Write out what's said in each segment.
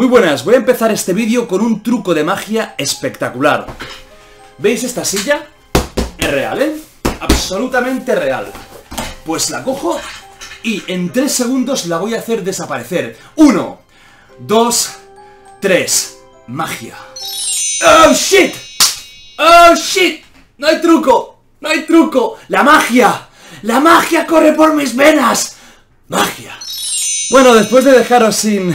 Muy buenas, voy a empezar este vídeo con un truco de magia espectacular. ¿Veis esta silla? Es real, ¿eh? Absolutamente real. Pues la cojo y en 3 segundos la voy a hacer desaparecer. 1, 2, 3. Magia. ¡Oh, shit! ¡Oh, shit! ¡No hay truco! ¡No hay truco! ¡La magia! ¡La magia corre por mis venas! ¡Magia! Bueno, después de dejaros sin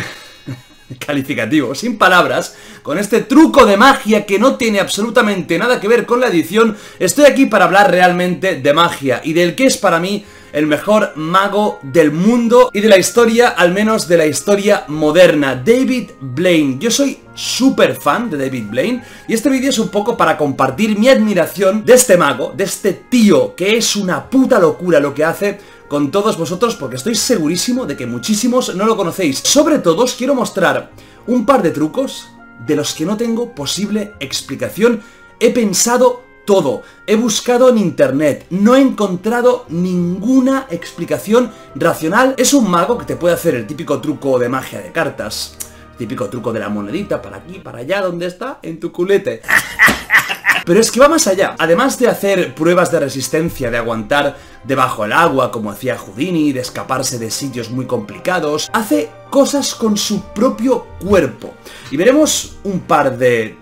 calificativo, sin palabras, con este truco de magia que no tiene absolutamente nada que ver con la edición, estoy aquí para hablar realmente de magia y del que es para mí el mejor mago del mundo y de la historia, al menos de la historia moderna, David Blaine. Yo soy súper fan de David Blaine y este vídeo es un poco para compartir mi admiración de este mago, de este tío, que es una puta locura lo que hace, con todos vosotros, porque estoy segurísimo de que muchísimos no lo conocéis. Sobre todo os quiero mostrar un par de trucos de los que no tengo posible explicación. He pensado todo, he buscado en internet, no he encontrado ninguna explicación racional. Es un mago que te puede hacer el típico truco de magia de cartas, el típico truco de la monedita, para aquí, para allá, ¿dónde está? En tu culete. Pero es que va más allá. Además de hacer pruebas de resistencia, de aguantar debajo del agua, como hacía Houdini, de escaparse de sitios muy complicados, hace cosas con su propio cuerpo. Y veremos un par de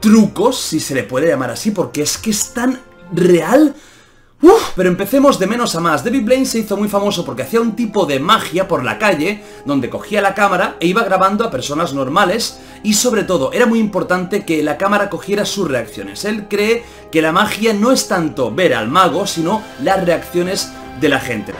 trucos, si se le puede llamar así, porque es que es tan real. Pero empecemos de menos a más. David Blaine se hizo muy famoso porque hacía un tipo de magia por la calle, donde cogía la cámara e iba grabando a personas normales, y sobre todo era muy importante que la cámara cogiera sus reacciones. Él cree que la magia no es tanto ver al mago, sino las reacciones de la gente.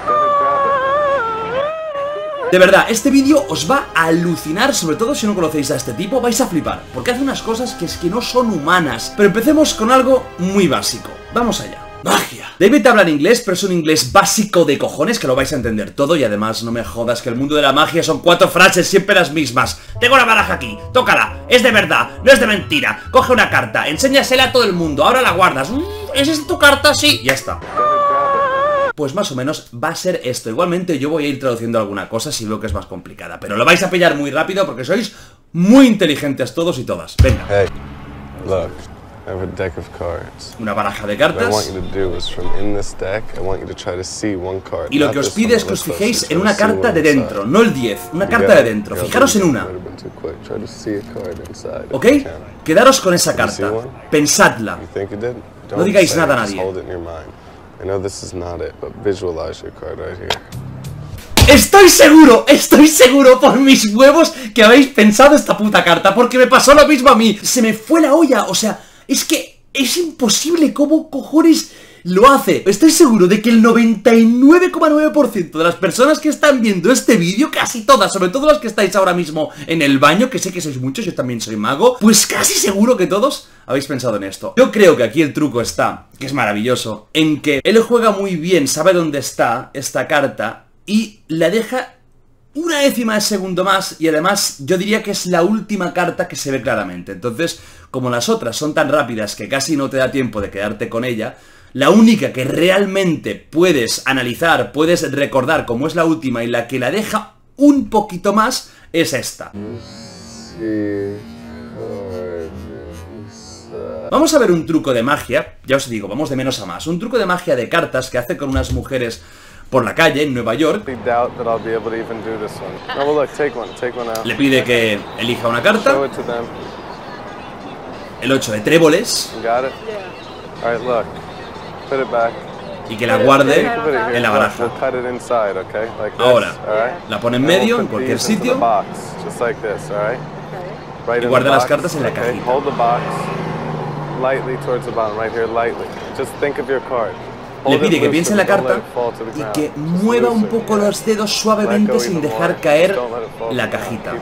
De verdad, este vídeo os va a alucinar, sobre todo si no conocéis a este tipo, vais a flipar, porque hace unas cosas que es que no son humanas. Pero empecemos con algo muy básico. Vamos allá. ¡Magia! David habla en inglés, pero es un inglés básico de cojones, que lo vais a entender todo. Y además, no me jodas, que el mundo de la magia son 4 frases, siempre las mismas. Tengo la baraja aquí, tócala, es de verdad, no es de mentira. Coge una carta, enséñasela a todo el mundo, ahora la guardas. ¿Es esta tu carta? Sí, ya está. Pues más o menos va a ser esto. Igualmente yo voy a ir traduciendo alguna cosa si veo que es más complicada, pero lo vais a pillar muy rápido porque sois muy inteligentes todos y todas. Venga. Hey, look. I have a deck of cards. Una baraja de cartas. Y lo que os pide es que os fijéis en una carta de dentro, no el 10, una carta de dentro. Fijaros en una. ¿Ok? Quedaros con esa carta. Pensadla. No digáis nada a nadie. Estoy seguro por mis huevos que habéis pensado esta puta carta, porque me pasó lo mismo a mí. Se me fue la olla, o sea, es que es imposible cómo cojones lo hace. Estoy seguro de que el 99,9% de las personas que están viendo este vídeo, casi todas, sobre todo las que estáis ahora mismo en el baño, que sé que sois muchos, yo también soy mago, pues casi seguro que todos habéis pensado en esto. Yo creo que aquí el truco está, que es maravilloso, en que él juega muy bien, sabe dónde está esta carta y la deja una décima de segundo más, y además yo diría que es la última carta que se ve claramente. Entonces, como las otras son tan rápidas que casi no te da tiempo de quedarte con ella, la única que realmente puedes analizar, puedes recordar como es la última y la que la deja un poquito más, es esta. Vamos a ver un truco de magia, ya os digo, vamos de menos a más. Un truco de magia de cartas que hace con unas mujeres por la calle en Nueva York. Le pide que elija una carta, el 8 de tréboles, y que la guarde en la baraja. Ahora la pone en medio, en cualquier sitio, y guarda las cartas en la cajita. Le pide que piense en la carta y que mueva un poco los dedos suavemente sin dejar caer la cajita.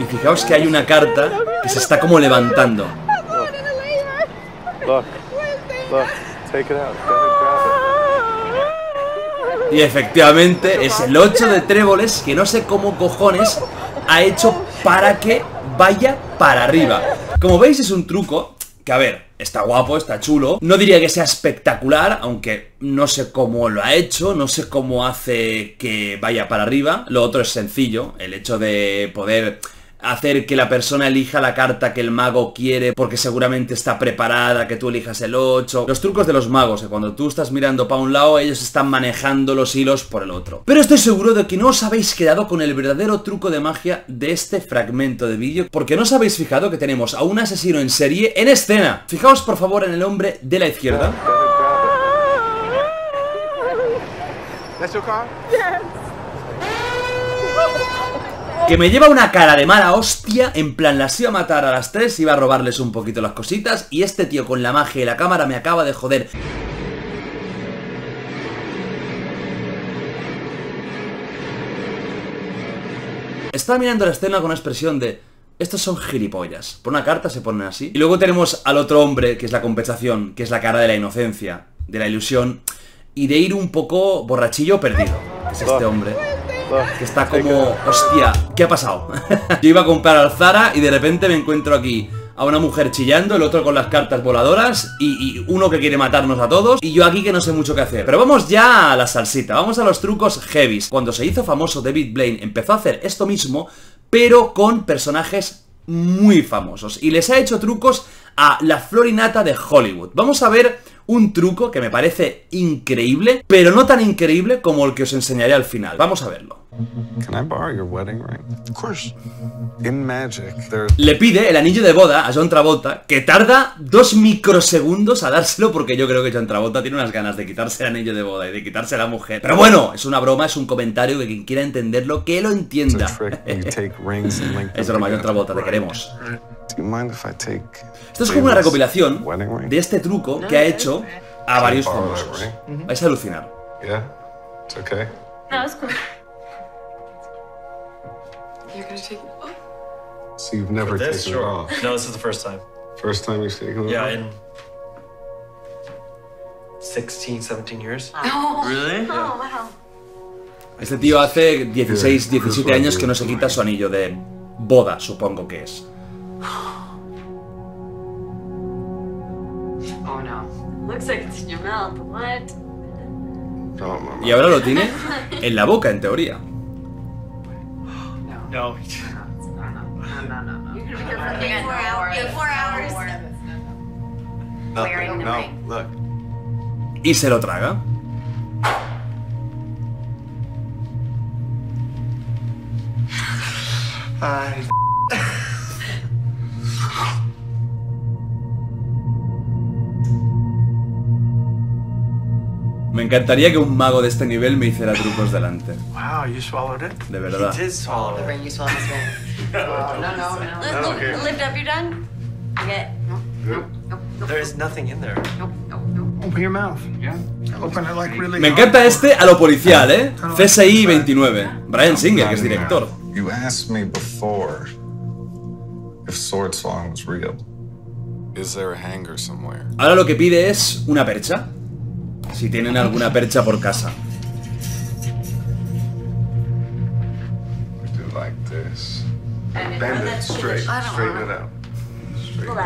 Y fijaos que hay una carta que se está como levantando. Y efectivamente es el 8 de tréboles, que no sé cómo cojones ha hecho para que vaya para arriba. Como veis, es un truco que, a ver, Está guapo, está chulo. No diría que sea espectacular, aunque no sé cómo lo ha hecho, no sé cómo hace que vaya para arriba. Lo otro es sencillo, el hecho de poder hacer que la persona elija la carta que el mago quiere porque seguramente está preparada, que tú elijas el 8... Los trucos de los magos, que cuando tú estás mirando para un lado, ellos están manejando los hilos por el otro. Pero estoy seguro de que no os habéis quedado con el verdadero truco de magia de este fragmento de vídeo, porque no os habéis fijado que tenemos a un asesino en serie en escena. Fijaos por favor en el hombre de la izquierda. Que me lleva una cara de mala hostia, en plan las iba a matar a las tres, iba a robarles un poquito las cositas, y este tío con la magia y la cámara me acaba de joder. Estaba mirando la escena con una expresión de: estos son gilipollas. Por una carta se ponen así. Y luego tenemos al otro hombre, que es la compensación, que es la cara de la inocencia, de la ilusión, y de ir un poco borrachillo perdido, que es este hombre. Que está como... hostia, ¿qué ha pasado? Yo iba a comprar al Zara y de repente me encuentro aquí a una mujer chillando, el otro con las cartas voladoras y uno que quiere matarnos a todos, y yo aquí que no sé mucho qué hacer. Pero vamos ya a la salsita, vamos a los trucos heavies. Cuando se hizo famoso David Blaine empezó a hacer esto mismo, pero con personajes muy famosos, y les ha hecho trucos a la florinata de Hollywood. Vamos a ver un truco que me parece increíble, pero no tan increíble como el que os enseñaré al final. Vamos a verlo. Le pide el anillo de boda a John Travolta, que tarda 2 microsegundos a dárselo, porque yo creo que John Travolta tiene unas ganas de quitarse el anillo de boda y de quitarse a la mujer. Pero bueno, es una broma, es un comentario, que quien quiera entenderlo, que lo entienda. Es broma, John Travolta, te queremos. Esto es como una recopilación de este truco que ha hecho a varios famosos. Vais a alucinar. So you've never taken it off? No, this is the first time. First time you've taken it off? Yeah, in 16, 17 years. Oh. Really? Oh, wow. Este tío hace 16, 17 años que no se quita su anillo de boda, supongo que es. Oh no. Looks like it's in your mouth. What? No, mamá. Y ahora lo tiene en la boca, en teoría. No. Y se lo traga. Ay. Me encantaría que un mago de este nivel me hiciera trucos delante. Wow, you swallowed it. De verdad. He did swallow it. No. Lift up, you're done. There is nothing in there. Open your mouth. Yeah. Open it like really. Me encanta este a lo policial, ¿eh? CSI 29. Brian Singer, que es director. You asked me before if sword swallowing was real. Is there a hanger somewhere? Ahora lo que pide es una percha. Si tienen alguna percha por casa.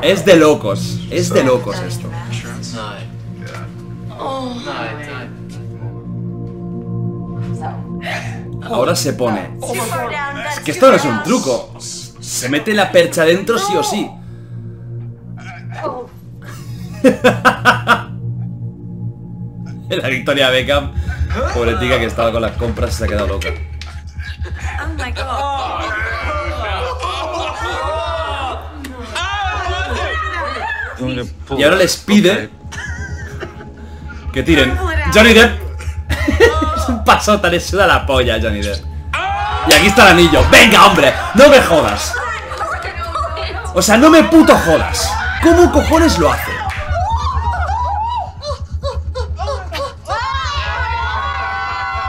Es de locos. Es de locos esto. Ahora se pone... Es que esto no es un truco. Se mete la percha dentro sí o sí. La Victoria Beckham, pobre tica que estaba con las compras, se ha quedado loca. Y ahora les pide que tiren. Johnny Depp es un pasota, le suda la polla a Johnny Depp. Y aquí está el anillo. Venga, hombre, no me jodas. O sea, no me puto jodas. ¿Cómo cojones lo hace?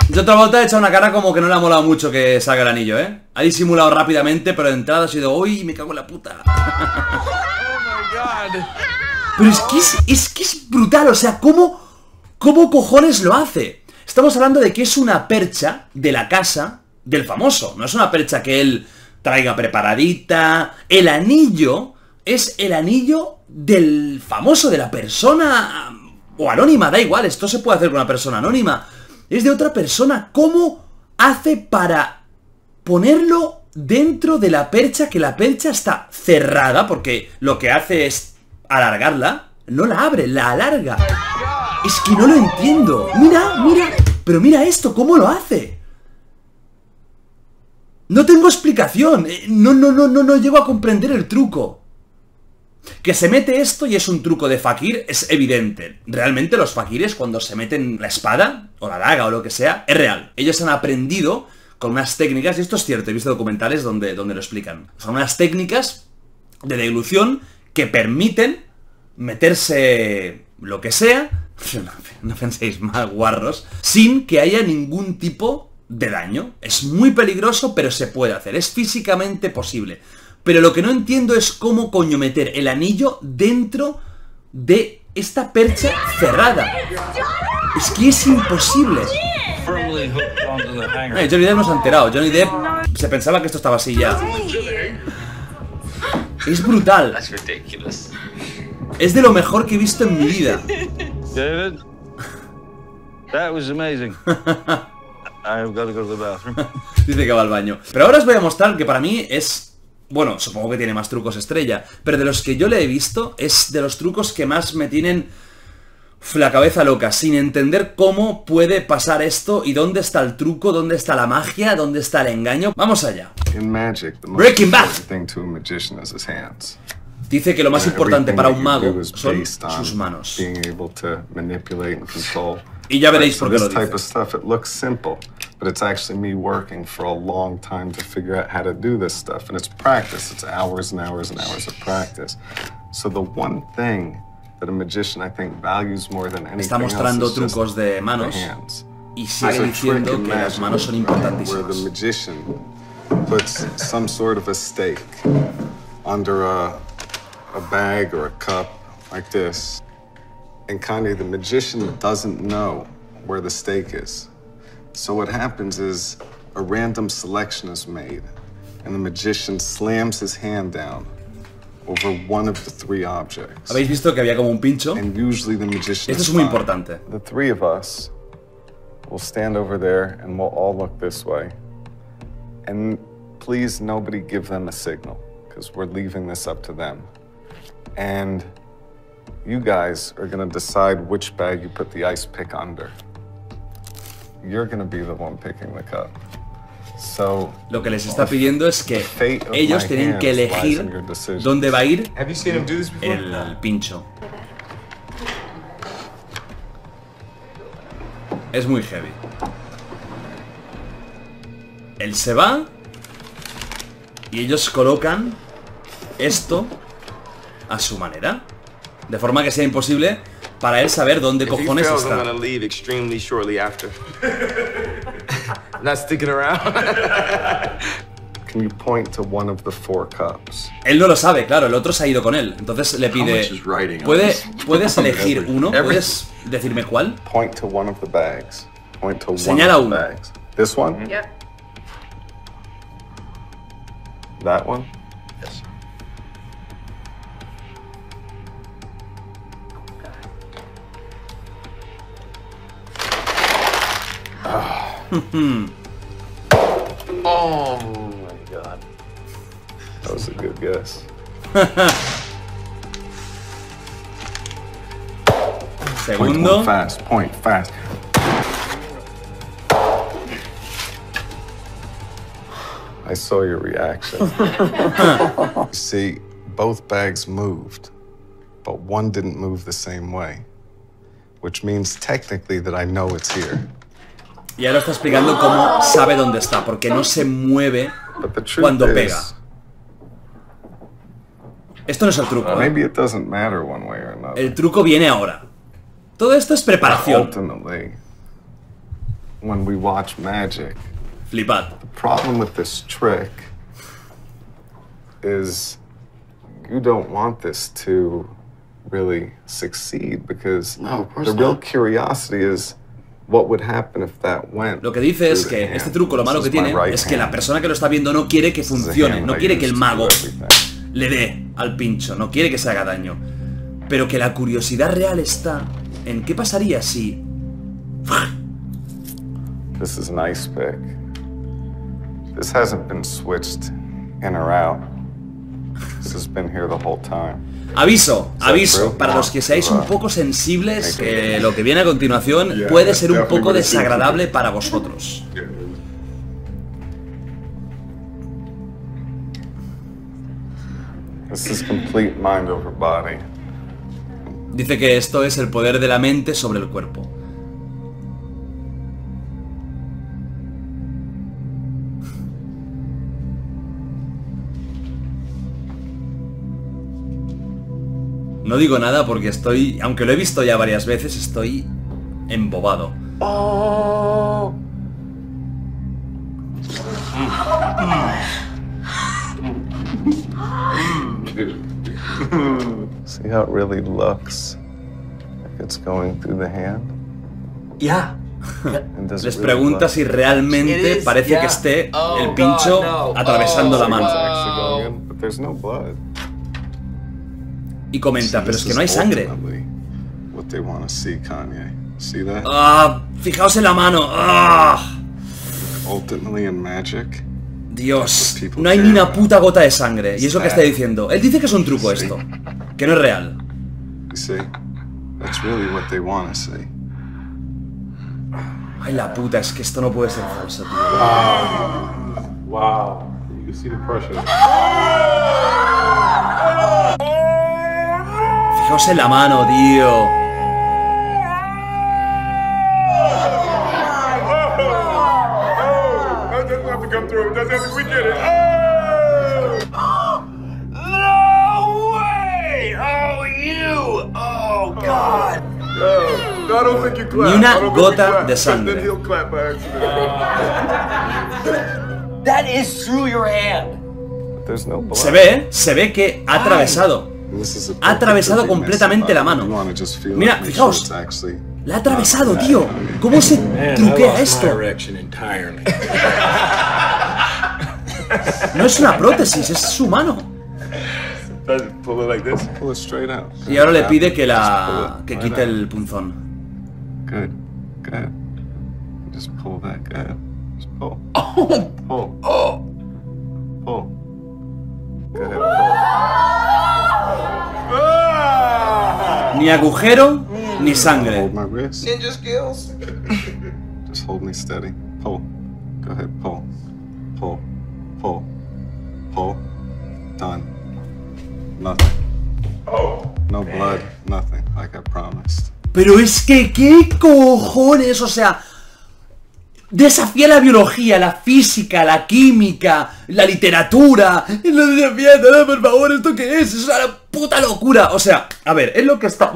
De otra vuelta he echado una cara como que no le ha molado mucho que salga el anillo, ¿eh? Ha disimulado rápidamente, pero de entrada ha sido... ¡Uy, me cago en la puta! Oh my God. Pero es que es brutal, o sea, ¿cómo cojones lo hace? Estamos hablando de que es una percha de la casa del famoso. No es una percha que él traiga preparadita. El anillo es el anillo del famoso, de la persona o anónima, da igual, esto se puede hacer con una persona anónima, es de otra persona. ¿Cómo hace para ponerlo dentro de la percha, que la percha está cerrada, porque lo que hace es alargarla? No la abre, la alarga. Es que no lo entiendo. Mira, mira, pero mira esto, ¿cómo lo hace? No tengo explicación. No llego a comprender el truco. Que se mete esto y es un truco de fakir, es evidente. Realmente los fakires, cuando se meten la espada, o la daga, o lo que sea, es real. Ellos han aprendido con unas técnicas, y esto es cierto, he visto documentales donde lo explican. Son unas técnicas de deglución que permiten meterse lo que sea, no penséis mal, guarros, sin que haya ningún tipo de daño. Es muy peligroso, pero se puede hacer, es físicamente posible. Pero lo que no entiendo es cómo coño meter el anillo dentro de esta percha cerrada. Es que es imposible. Johnny Depp no se ha enterado. Johnny Depp se pensaba que esto estaba así ya. Es brutal. Es de lo mejor que he visto en mi vida. David, that was amazing. I've got to go to the bathroom. Dice que va al baño. Pero ahora os voy a mostrar que para mí es... Bueno, supongo que tiene más trucos estrella, pero de los que yo le he visto, es de los trucos que más me tienen la cabeza loca, sin entender cómo puede pasar esto y dónde está el truco, dónde está la magia, dónde está el engaño. Vamos allá. Breaking Bad. Dice que lo más importante para un mago son sus manos. Y ya veréis por qué lo dice. But it's actually me working for a long time to figure out how to do this stuff. And it's practice. It's hours and hours and hours of practice. So the one thing that a magician, I think, values more than anything else is just the hands. Y sigue diciendo que las manos son importantísimas. Where the magician puts some sort of a stake under a bag or a cup like this. And Kanye, the magician doesn't know where the stake is. So what happens is a random selection is made, and the magician slams his hand down over one of the three objects. ¿Habéis visto que había como un pincho? And usually the magician. Esto es muy importante. The three of us will stand over there, and we'll all look this way. And please, nobody give them a signal, because we're leaving this up to them. And you guys are going to decide which bag you put the ice pick under. You're gonna be the one picking the cup. So, lo que les está pidiendo es que ellos tienen que elegir dónde va a ir el pincho. Es muy heavy. Él se va y ellos colocan esto a su manera, de forma que sea imposible para él saber dónde cojones está. Él no lo sabe, claro, el otro se ha ido con él. Entonces le pide, ¿puedes elegir uno? ¿Puedes decirme cuál? Señala uno. Oh my god. That was a good guess. Segundo. Point fast. I saw your reaction. See, both bags moved, but one didn't move the same way, which means technically that I know it's here. Y ahora está explicando cómo sabe dónde está, porque no se mueve cuando pega. Esto no es el truco, ¿eh? El truco viene ahora. Todo esto es preparación. Flipad. Lo que dice es que este truco, lo malo que tiene es que la persona que lo está viendo no quiere que funcione, no quiere que el mago le dé al pincho, no quiere que se haga daño. Pero que la curiosidad real está en qué pasaría si... This is an ice pick. This hasn't been switched in or out. This has been here the whole time. Aviso, aviso, para los que seáis un poco sensibles, lo que viene a continuación puede ser un poco desagradable para vosotros. Dice que esto es el poder de la mente sobre el cuerpo. No digo nada porque estoy, aunque lo he visto ya varias veces, estoy embobado. Oh. See how it really looks. Like it's going through the hand. Yeah. Les pregunta si realmente parece que esté el pincho atravesando la mano. Y comenta, pero es que no hay sangre. Ah, fijaos en la mano. Ah. Dios, no hay ni una puta gota de sangre. Y es lo que está diciendo. Él dice que es un truco esto, que no es real. Ay, la puta, es que esto no puede ser falso, tío. Wow. You can see the pressure. Fijaos en la mano, tío. Ni una gota de sangre. Se ve que ha atravesado. Ha atravesado completamente la mano. Mira, fijaos. La ha atravesado, tío. ¿Cómo se truquea esto? No es una prótesis, es su mano. Y ahora le pide que quite el punzón. Ni agujero, ni sangre. Pero es que, ¿qué cojones? O sea, desafía la biología, la física, la química, la literatura. Lo desafía, no, por favor, ¿esto qué es? Es una puta locura. O sea, a ver, es lo que está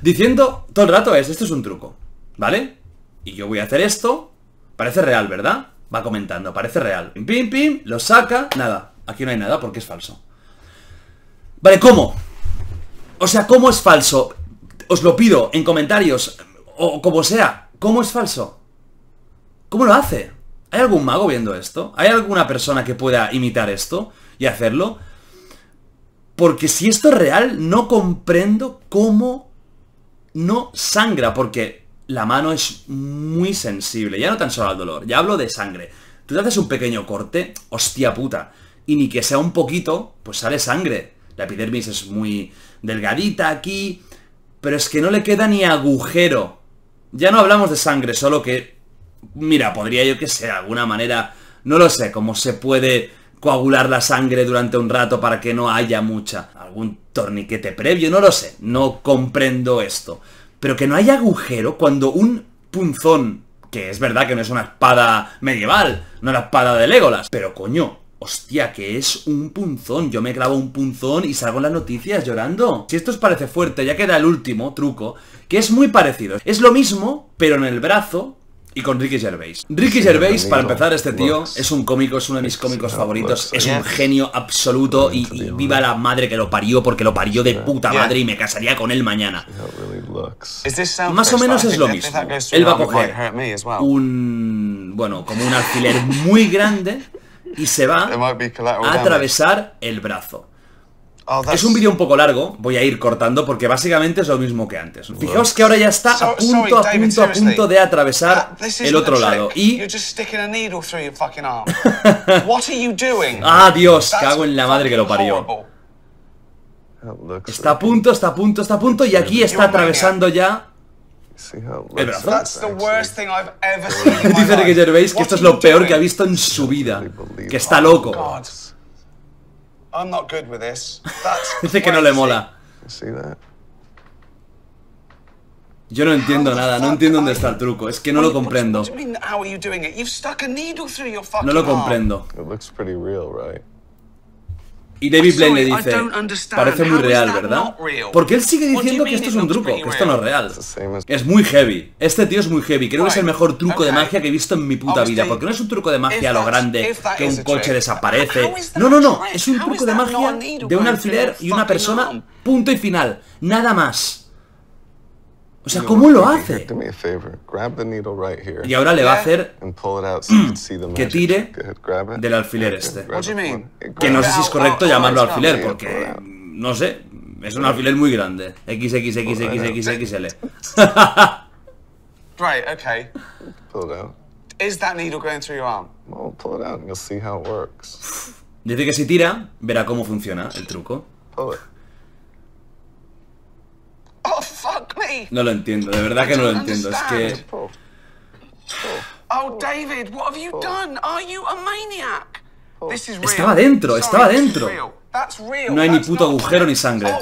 diciendo todo el rato, es, esto es un truco, ¿vale? Y yo voy a hacer esto. Parece real, ¿verdad? Va comentando, parece real. Pim, pim, pim, lo saca, nada. Aquí no hay nada porque es falso. Vale, ¿cómo? O sea, ¿cómo es falso? Os lo pido en comentarios, o como sea, ¿cómo es falso? ¿Cómo lo hace? ¿Hay algún mago viendo esto? ¿Hay alguna persona que pueda imitar esto y hacerlo? Porque si esto es real, no comprendo cómo no sangra, porque la mano es muy sensible. Ya no tan solo al dolor, ya hablo de sangre. Tú te haces un pequeño corte, hostia puta, y ni que sea un poquito, pues sale sangre. La epidermis es muy delgadita aquí, pero es que no le queda ni agujero. Ya no hablamos de sangre, solo que... Mira, podría yo que sé, de alguna manera, no lo sé, cómo se puede coagular la sangre durante un rato para que no haya mucha. Algún torniquete previo, no lo sé, no comprendo esto. Pero que no haya agujero cuando un punzón, que es verdad que no es una espada medieval, no es la espada de Legolas, pero coño, hostia, que es un punzón. Yo me grabo un punzón y salgo en las noticias llorando. Si esto os parece fuerte, ya queda el último truco, que es muy parecido. Es lo mismo, pero en el brazo... Y con Ricky Gervais. Ricky Gervais, para empezar, este tío es un cómico, es uno de mis cómicos favoritos, es un genio absoluto y viva la madre que lo parió, porque lo parió de puta madre y me casaría con él mañana. Más o menos es lo mismo. Él va a coger un... bueno, como un alfiler muy grande y se va a atravesar el brazo. Es un vídeo un poco largo, voy a ir cortando porque básicamente es lo mismo que antes. Fijaos que ahora ya está a punto de atravesar el otro lado y... ¡Ah, Dios! Cago en la madre que lo parió. Está a punto, está a punto, está a punto y aquí está atravesando ya... ¿El brazo? Dice Ricky Gervais que esto es lo peor que ha visto en su vida. Que está loco. Dice que no le mola. Yo no entiendo nada, no entiendo dónde está el truco. Es que no lo comprendo. No lo comprendo. Y David Blaine le dice, parece muy real, ¿verdad? Porque él sigue diciendo que esto es un truco, que esto no es real. Es muy heavy. Este tío es muy heavy. Creo que es el mejor truco de magia que he visto en mi puta vida. Porque no es un truco de magia a lo grande, que un coche desaparece. No, no, no. Es un truco de magia de un alfiler y una persona, punto y final. Nada más. O sea, ¿cómo lo hace? Y ahora le va a hacer que tire del alfiler este. Que no sé si es correcto llamarlo alfiler, porque, no sé, es un alfiler muy grande. XXXXXXL. Dice que si tira, verá cómo funciona el truco. No lo entiendo, de verdad que no lo entiendo. Es que... Estaba dentro, estaba dentro. No hay ni puto agujero ni sangre.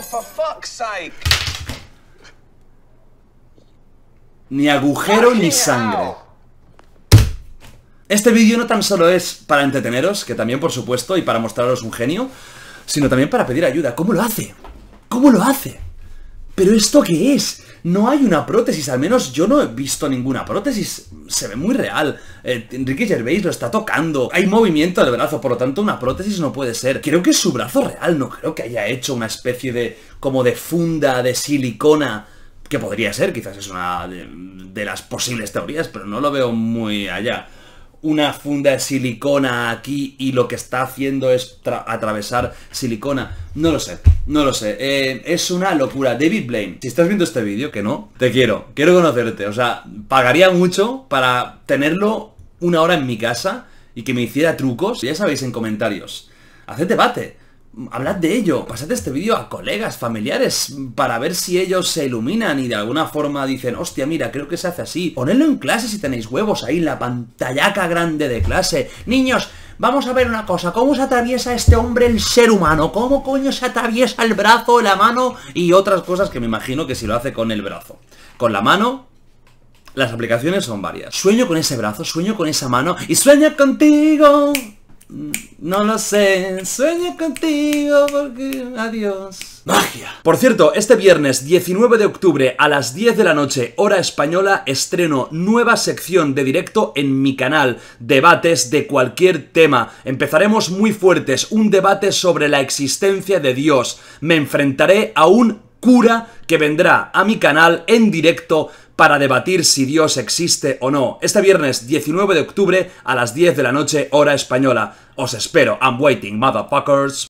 Ni agujero ni sangre. Este vídeo no tan solo es para entreteneros, que también por supuesto, y para mostraros un genio, sino también para pedir ayuda. ¿Cómo lo hace? ¿Cómo lo hace? ¿Pero esto qué es? No hay una prótesis, al menos yo no he visto ninguna prótesis. Se ve muy real. Ricky Gervais lo está tocando. Hay movimiento del brazo, por lo tanto una prótesis no puede ser. Creo que es su brazo real, no creo que haya hecho una especie de... como de funda de silicona. Que podría ser, quizás es una de las posibles teorías, pero no lo veo muy allá. Una funda de silicona aquí y lo que está haciendo es atravesar silicona. No lo sé, no lo sé. Es una locura. David Blaine, si estás viendo este vídeo, que no, te quiero. Quiero conocerte. O sea, pagaría mucho para tenerlo una hora en mi casa y que me hiciera trucos. Ya sabéis, en comentarios. Haced debate. Hablad de ello. Pasad este vídeo a colegas, familiares, para ver si ellos se iluminan y de alguna forma dicen, hostia, mira, creo que se hace así. Ponedlo en clase si tenéis huevos ahí, en la pantallaca grande de clase. Niños, vamos a ver una cosa. ¿Cómo se atraviesa este hombre el ser humano? ¿Cómo coño se atraviesa el brazo, la mano y otras cosas que me imagino que si lo hace con el brazo? Con la mano... Las aplicaciones son varias. Sueño con ese brazo, sueño con esa mano y sueño contigo... No lo sé, sueño contigo porque... Adiós. ¡Magia! Por cierto, este viernes 19 de octubre a las 10 de la noche, hora española, estreno nueva sección de directo en mi canal. Debates de cualquier tema. Empezaremos muy fuertes, un debate sobre la existencia de Dios. Me enfrentaré a un cura que vendrá a mi canal en directo para debatir si Dios existe o no. Este viernes 19 de octubre a las 10 de la noche, hora española. Os espero. I'm waiting, motherfuckers.